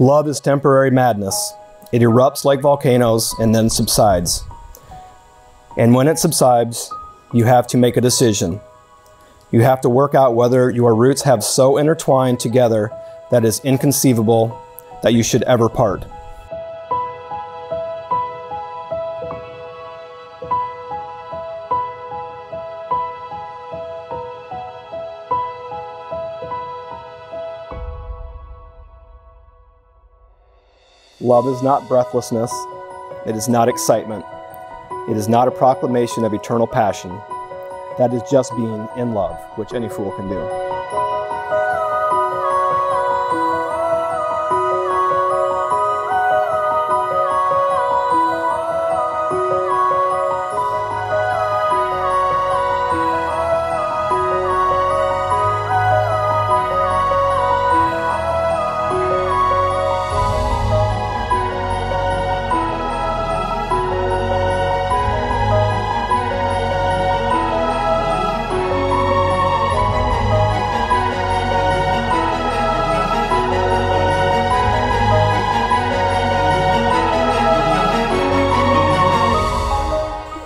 Love is temporary madness. It erupts like volcanoes and then subsides. And when it subsides, you have to make a decision. You have to work out whether your roots have so intertwined together that it's inconceivable that you should ever part. Love is not breathlessness. It is not excitement. It is not a proclamation of eternal passion. That is just being in love, which any fool can do.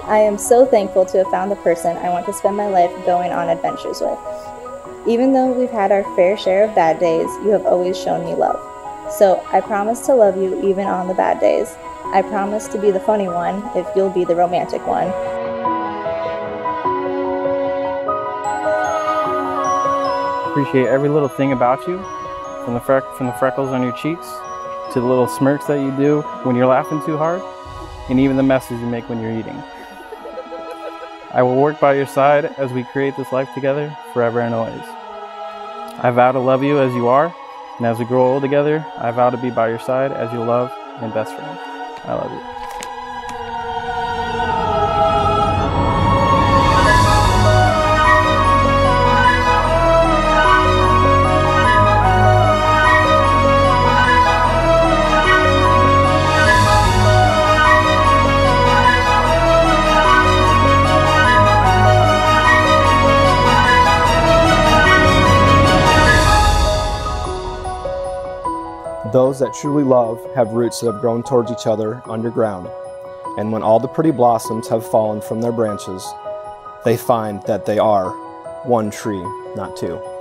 I am so thankful to have found the person I want to spend my life going on adventures with. Even though we've had our fair share of bad days, you have always shown me love. So I promise to love you even on the bad days. I promise to be the funny one if you'll be the romantic one. Appreciate every little thing about you, from the freckles on your cheeks to the little smirks that you do when you're laughing too hard, and even the messes you make when you're eating. I will work by your side as we create this life together, forever and always. I vow to love you as you are, and as we grow old together, I vow to be by your side as your love and best friend. I love you. Those that truly love have roots that have grown towards each other underground, and when all the pretty blossoms have fallen from their branches, they find that they are one tree, not two.